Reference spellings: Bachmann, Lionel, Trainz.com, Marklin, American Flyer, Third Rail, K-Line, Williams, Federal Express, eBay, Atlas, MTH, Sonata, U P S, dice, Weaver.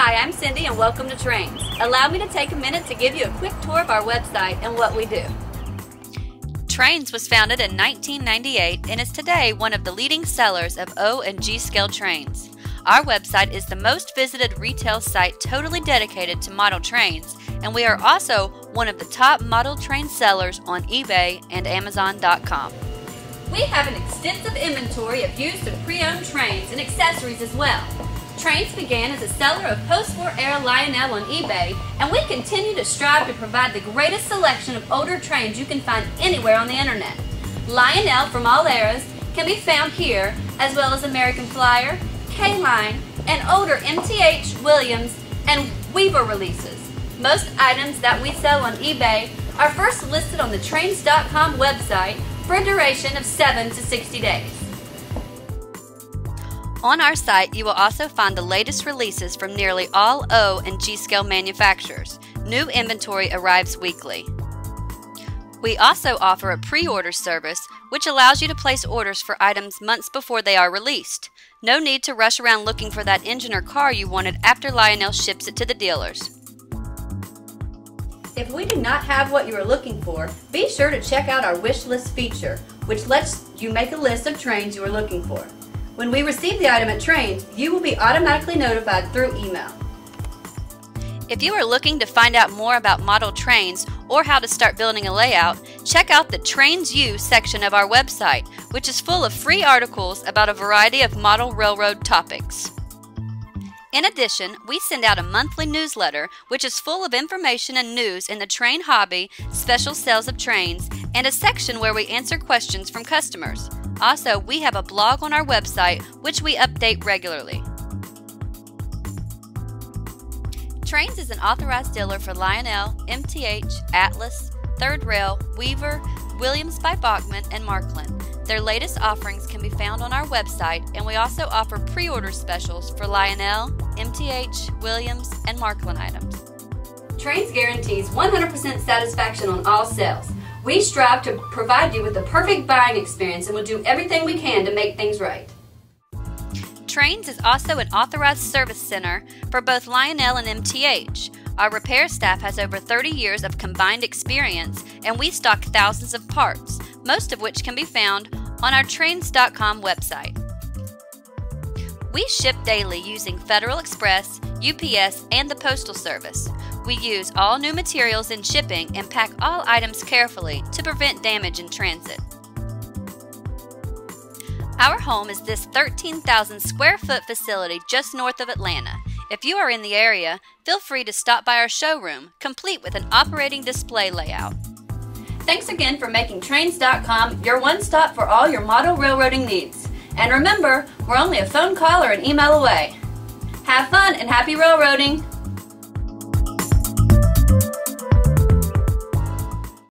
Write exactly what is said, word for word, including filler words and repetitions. Hi, I'm Cindy and welcome to Trainz. Allow me to take a minute to give you a quick tour of our website and what we do. Trainz was founded in nineteen ninety-eight and is today one of the leading sellers of O and G scale trains. Our website is the most visited retail site totally dedicated to model trains, and we are also one of the top model train sellers on eBay and Amazon dot com. We have an extensive inventory of used and pre-owned trains and accessories as well. Trainz began as a seller of post-war era Lionel on eBay, and we continue to strive to provide the greatest selection of older trains you can find anywhere on the internet. Lionel from all eras can be found here, as well as American Flyer, K-Line, and older M T H, Williams, and Weaver releases. Most items that we sell on eBay are first listed on the Trainz dot com website for a duration of seven to sixty days. On our site, you will also find the latest releases from nearly all O and G scale manufacturers. New inventory arrives weekly. We also offer a pre-order service, which allows you to place orders for items months before they are released. No need to rush around looking for that engine or car you wanted after Lionel ships it to the dealers. If we do not have what you are looking for, be sure to check out our wish list feature, which lets you make a list of trains you are looking for. When we receive the item at Trainz, you will be automatically notified through email. If you are looking to find out more about model trains or how to start building a layout, check out the Trainz U section of our website, which is full of free articles about a variety of model railroad topics. In addition, we send out a monthly newsletter, which is full of information and news in the train hobby, special sales of trains, and a section where we answer questions from customers. Also, we have a blog on our website, which we update regularly. Trainz is an authorized dealer for Lionel, M T H, Atlas, Third Rail, Weaver, Williams by Bachmann, and Marklin. Their latest offerings can be found on our website, and we also offer pre-order specials for Lionel, M T H, Williams, and Marklin items. Trainz guarantees one hundred percent satisfaction on all sales. We strive to provide you with the perfect buying experience and will do everything we can to make things right. Trainz is also an authorized service center for both Lionel and M T H. Our repair staff has over thirty years of combined experience, and we stock thousands of parts, most of which can be found on our Trainz dot com website. We ship daily using Federal Express, U P S, and the Postal Service. We use all new materials in shipping and pack all items carefully to prevent damage in transit. Our home is this thirteen thousand square foot facility just north of Atlanta. If you are in the area, feel free to stop by our showroom, complete with an operating display layout. Thanks again for making Trainz dot com your one stop for all your model railroading needs. And remember, we're only a phone call or an email away. Have fun and happy railroading!